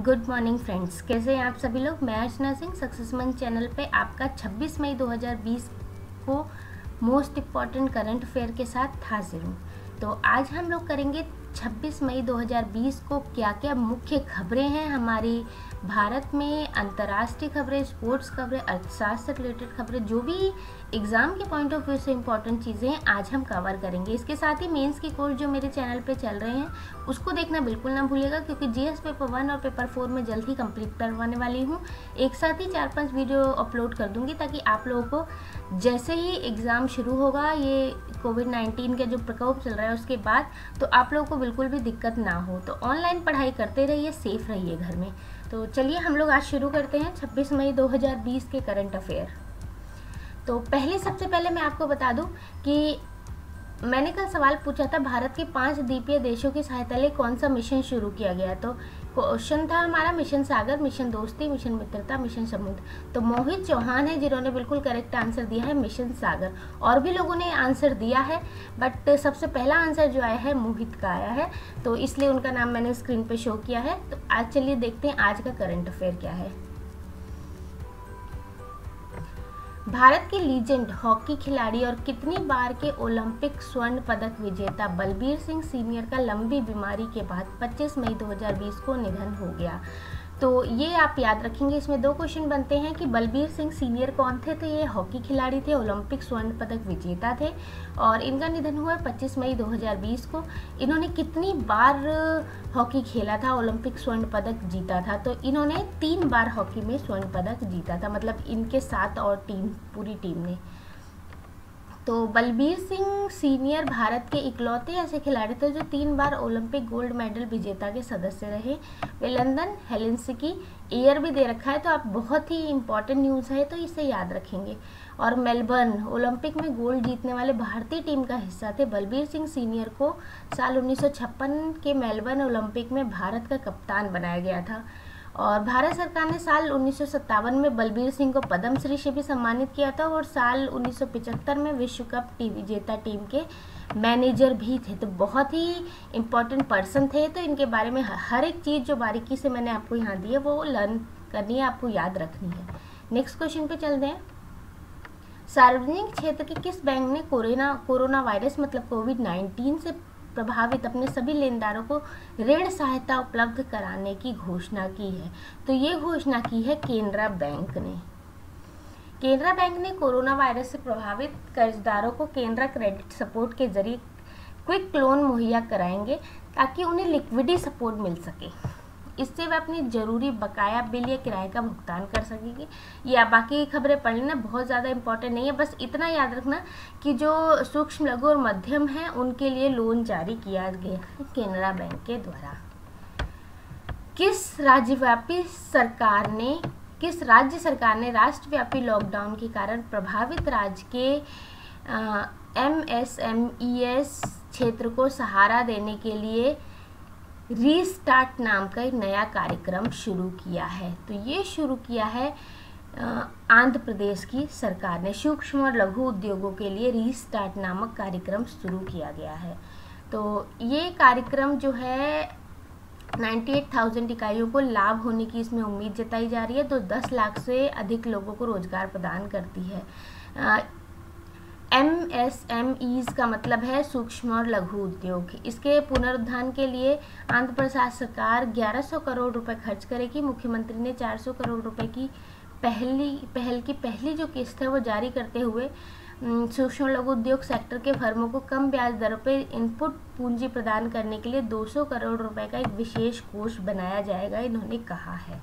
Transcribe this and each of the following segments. Good morning friends, कैसे हैं आप सभी लोग। मैं अर्चना सिंह, सक्सेस मंच चैनल पे आपका 26 मई 2020 को मोस्ट इम्पॉर्टेंट करंट अफेयर के साथ हाजिर हूँ। तो आज हम लोग करेंगे 26 मई 2020 को क्या क्या मुख्य खबरें हैं हमारी भारत में, अंतर्राष्ट्रीय खबरें, स्पोर्ट्स खबरें, अर्थशास्त्र से रिलेटेड खबरें, जो भी एग्ज़ाम के पॉइंट ऑफ व्यू से इंपॉर्टेंट चीज़ें हैं आज हम कवर करेंगे। इसके साथ ही मेंस के कोर्स जो मेरे चैनल पे चल रहे हैं उसको देखना बिल्कुल ना भूलिएगा, क्योंकि जीएस पेपर 1 और पेपर 4 में जल्द ही कंप्लीट करवाने वाली हूँ। एक साथ ही 4-5 वीडियो अपलोड कर दूँगी ताकि आप लोगों को जैसे ही एग्ज़ाम शुरू होगा, ये कोविड-19 का जो प्रकोप चल रहा है उसके बाद, तो आप लोगों को बिल्कुल भी दिक्कत ना हो। तो ऑनलाइन पढ़ाई करते रहिए, सेफ रहिए घर में। तो चलिए हम लोग आज शुरू करते हैं 26 मई 2020 के करंट अफेयर। तो सबसे पहले मैं आपको बता दूं कि मैंने कल सवाल पूछा था भारत के 5 द्वीपीय देशों की सहायता लिए कौन सा मिशन शुरू किया गया। तो क्वेश्चन था हमारा mission Sagar, mission Dosti, mission Mitrata, mission Samudra. तो मोहित चौहान है जिन्होंने बिल्कुल करेक्ट आंसर दिया है मिशन सागर। और भी लोगों ने आंसर दिया है बट सबसे पहला आंसर जो आया है मोहित का आया है, तो इसलिए उनका नाम मैंने स्क्रीन पर शो किया है। तो आज चलिए देखते हैं आज का करंट अफेयर क्या है। भारत के लीजेंड हॉकी खिलाड़ी और कितनी बार के ओलंपिक स्वर्ण पदक विजेता बलबीर सिंह सीनियर का लंबी बीमारी के बाद 25 मई 2020 को निधन हो गया। तो ये आप याद रखेंगे। इसमें 2 क्वेश्चन बनते हैं कि बलबीर सिंह सीनियर कौन थे। तो ये हॉकी खिलाड़ी थे, ओलंपिक स्वर्ण पदक विजेता थे और इनका निधन हुआ 25 मई 2020 को। इन्होंने कितनी बार हॉकी खेला था, ओलंपिक स्वर्ण पदक जीता था। तो इन्होंने 3 बार हॉकी में स्वर्ण पदक जीता था, मतलब इनके साथ और पूरी टीम ने। तो बलबीर सिंह सीनियर भारत के इकलौते ऐसे खिलाड़ी थे जो 3 बार ओलंपिक गोल्ड मेडल विजेता के सदस्य रहे। वे लंदन हेलसिंकी ईयर भी दे रखा है, तो आप बहुत ही इम्पॉर्टेंट न्यूज़ है तो इसे याद रखेंगे। और मेलबर्न ओलंपिक में गोल्ड जीतने वाले भारतीय टीम का हिस्सा थे। बलबीर सिंह सीनियर को साल 1956 के मेलबर्न ओलंपिक में भारत का कप्तान बनाया गया था। और भारत सरकार ने साल 1957 में बलबीर सिंह को पद्मश्री से भी सम्मानित किया था और साल 1975 में विश्व कप विजेता टीम के मैनेजर भी थे। तो बहुत ही इम्पोर्टेंट पर्सन थे। तो इनके बारे में हर एक चीज़ जो बारीकी से मैंने आपको यहाँ दी है वो लर्न करनी है, आपको याद रखनी है। नेक्स्ट क्वेश्चन पे चलते हैं। सार्वजनिक क्षेत्र के किस बैंक ने कोरोना वायरस मतलब कोविड-19 से प्रभावित अपने सभी लेनदारों को ऋण सहायता उपलब्ध कराने की घोषणा की है। तो ये घोषणा की है केनरा बैंक ने। केनरा बैंक ने कोरोना वायरस से प्रभावित कर्जदारों को केनरा क्रेडिट सपोर्ट के जरिए क्विक लोन मुहैया कराएंगे ताकि उन्हें लिक्विडिटी सपोर्ट मिल सके। इससे वे अपनी जरूरी बकाया बिल या किराए का भुगतान कर सकेंगे। या बाकी खबरें पढ़ लेना, बहुत ज़्यादा इंपॉर्टेंट नहीं है। बस इतना याद रखना कि जो सूक्ष्म, लघु और मध्यम हैं उनके लिए लोन जारी किया गया है केनरा बैंक के द्वारा। किस राज्य सरकार ने राष्ट्रव्यापी लॉकडाउन के कारण प्रभावित राज्य के MSMES क्षेत्र को सहारा देने के लिए रीस्टार्ट नाम का एक नया कार्यक्रम शुरू किया है। तो ये शुरू किया है आंध्र प्रदेश की सरकार ने। सूक्ष्म और लघु उद्योगों के लिए रीस्टार्ट नामक कार्यक्रम शुरू किया गया है। तो ये कार्यक्रम जो है 98,000 इकाइयों को लाभ होने की इसमें उम्मीद जताई जा रही है। तो 10 लाख से अधिक लोगों को रोजगार प्रदान करती है। MSMEs का मतलब है सूक्ष्म और लघु उद्योग। इसके पुनरुत्थान के लिए आंध्र प्रदेश सरकार 1100 करोड़ रुपए खर्च करेगी। मुख्यमंत्री ने 400 करोड़ रुपए की पहली जो किस्त है वो जारी करते हुए सूक्ष्म लघु उद्योग सेक्टर के फर्मों को कम ब्याज दरों पर इनपुट पूंजी प्रदान करने के लिए 200 करोड़ रुपए का एक विशेष कोष बनाया जाएगा, इन्होंने कहा है।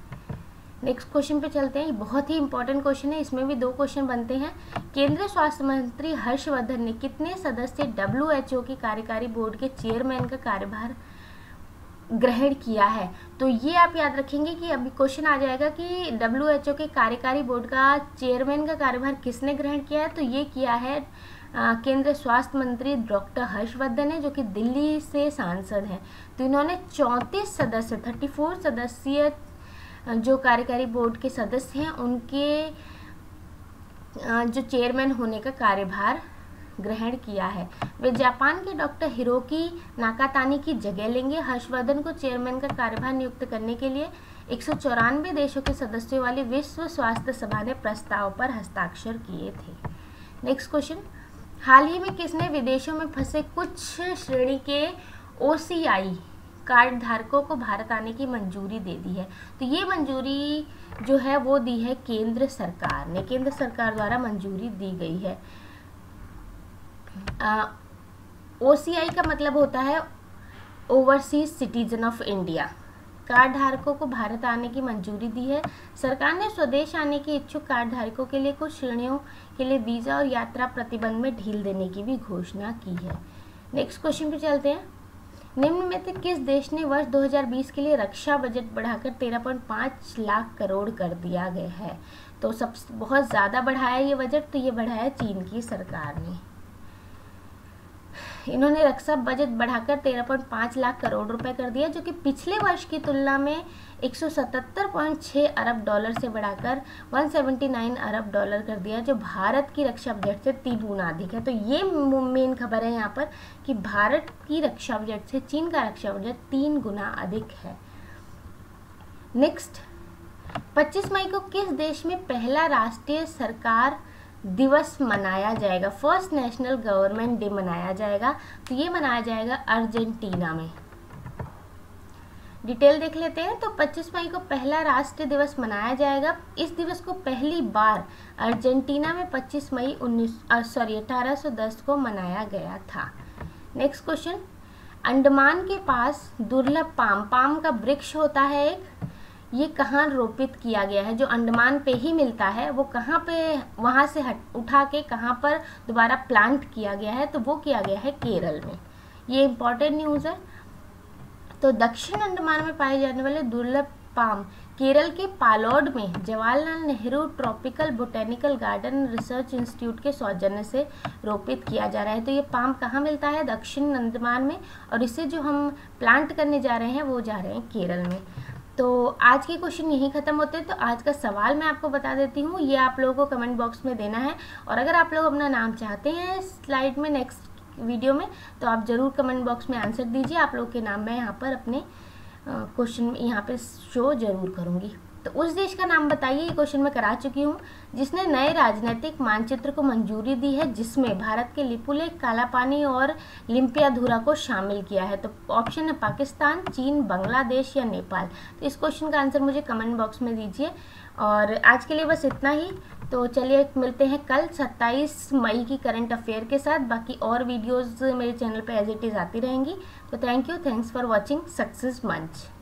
नेक्स्ट क्वेश्चन पे चलते हैं। बहुत ही इंपॉर्टेंट क्वेश्चन है, इसमें भी 2 क्वेश्चन बनते हैं। केंद्रीय स्वास्थ्य मंत्री हर्षवर्धन ने कितने सदस्य WHO की कार्यकारी बोर्ड के चेयरमैन का कार्यभार ग्रहण किया है। तो ये आप याद रखेंगे कि अभी क्वेश्चन आ जाएगा कि WHO के कार्यकारी बोर्ड का चेयरमैन का कार्यभार किसने ग्रहण किया है। तो ये किया है केंद्रीय स्वास्थ्य मंत्री डॉक्टर हर्षवर्धन है, जो कि दिल्ली से सांसद हैं। तो इन्होंने 34 सदस्यीय जो कार्यकारी बोर्ड के सदस्य हैं उनके जो चेयरमैन होने का कार्यभार ग्रहण किया है। वे जापान के डॉक्टर हिरोकी नाकातानी की जगह लेंगे। हर्षवर्धन को चेयरमैन का कार्यभार नियुक्त करने के लिए 194 देशों के सदस्यों वाली विश्व स्वास्थ्य सभा ने प्रस्ताव पर हस्ताक्षर किए थे। नेक्स्ट क्वेश्चन, हाल ही में किसने विदेशों में फंसे कुछ श्रेणी के OCI कार्ड धारकों को भारत आने की मंजूरी दे दी है? तो ये मंजूरी जो है वो दी है केंद्र सरकार ने, केंद्र सरकार द्वारा मंजूरी दी गई है। OCI का मतलब होता है overseas citizen of India. Card धारकों को भारत आने की मंजूरी दी है। सरकार ने स्वदेश आने के इच्छुक कार्ड धारकों के लिए कुछ श्रेणियों के लिए वीज़ा और यात्रा प्रतिबंध में ढील देने की भी घोषणा की है। नेक्स्ट क्वेश्चन पे चलते हैं। निम्न में से किस देश ने वर्ष 2020 के लिए रक्षा बजट बढ़ाकर 13.5 लाख करोड़ कर दिया गया है? तो सबसे बहुत ज़्यादा बढ़ाया ये बजट, तो ये बढ़ाया चीन की सरकार ने। इन्होंने रक्षा बजट बढ़ाकर 13.5 लाख करोड़ रुपए कर दिया, जो कि पिछले वर्ष की तुलना में 177.6 अरब डॉलर से बढ़ाकर 179 अरब डॉलर कर दिया, जो भारत की रक्षा बजट से 3 गुना अधिक है। तो ये मेन खबर है यहाँ पर कि भारत की रक्षा बजट से चीन का रक्षा बजट 3 गुना अधिक है। नेक्स्ट, 25 मई को किस देश में पहला राष्ट्रीय सरकार दिवस मनाया जाएगा? फर्स्ट नेशनल गवर्नमेंट डे मनाया जाएगा। तो ये मनाया जाएगा अर्जेंटीना में। डिटेल देख लेते हैं। तो 25 मई को पहला राष्ट्रीय दिवस मनाया जाएगा। इस दिवस को पहली बार अर्जेंटीना में 25 मई 1810 को मनाया गया था। नेक्स्ट क्वेश्चन, अंडमान के पास दुर्लभ पाम का वृक्ष होता है एक, ये कहाँ रोपित किया गया है? जो अंडमान पे ही मिलता है वो कहाँ पे, वहाँ से उठा के कहाँ पर दोबारा प्लांट किया गया है? तो वो किया गया है केरल में। ये इम्पोर्टेंट न्यूज़ है। तो दक्षिण अंडमान में पाए जाने वाले दुर्लभ पाम केरल के पालोड में Jawaharlal Nehru tropical botanical garden research institute के सौजन्य से रोपित किया जा रहा है। तो ये पाम कहाँ मिलता है? दक्षिण अंडमान में, और इसे जो हम प्लांट करने जा रहे हैं वो जा रहे हैं केरल में। तो आज के क्वेश्चन यहीं ख़त्म होते हैं। तो आज का सवाल मैं आपको बता देती हूँ, ये आप लोगों को कमेंट बॉक्स में देना है, और अगर आप लोग अपना नाम चाहते हैं स्लाइड में नेक्स्ट वीडियो में तो आप ज़रूर कमेंट बॉक्स में आंसर दीजिए। आप लोग के नाम मैं यहाँ पर अपने क्वेश्चन यहाँ पर शो जरूर करूँगी। तो उस देश का नाम बताइए, ये क्वेश्चन मैं करा चुकी हूँ, जिसने नए राजनीतिक मानचित्र को मंजूरी दी है, जिसमें भारत के लिपुलेख, कालापानी और लिम्पियाधुरा को शामिल किया है। तो ऑप्शन है पाकिस्तान, चीन, बांग्लादेश या नेपाल। तो इस क्वेश्चन का आंसर मुझे कमेंट बॉक्स में दीजिए। और आज के लिए बस इतना ही। तो चलिए मिलते हैं कल 27 मई की करंट अफेयर के साथ। बाकी और वीडियोज़ मेरे चैनल पर एज इट इज़ आती रहेंगी। तो thank you, thanks for watching success मंच।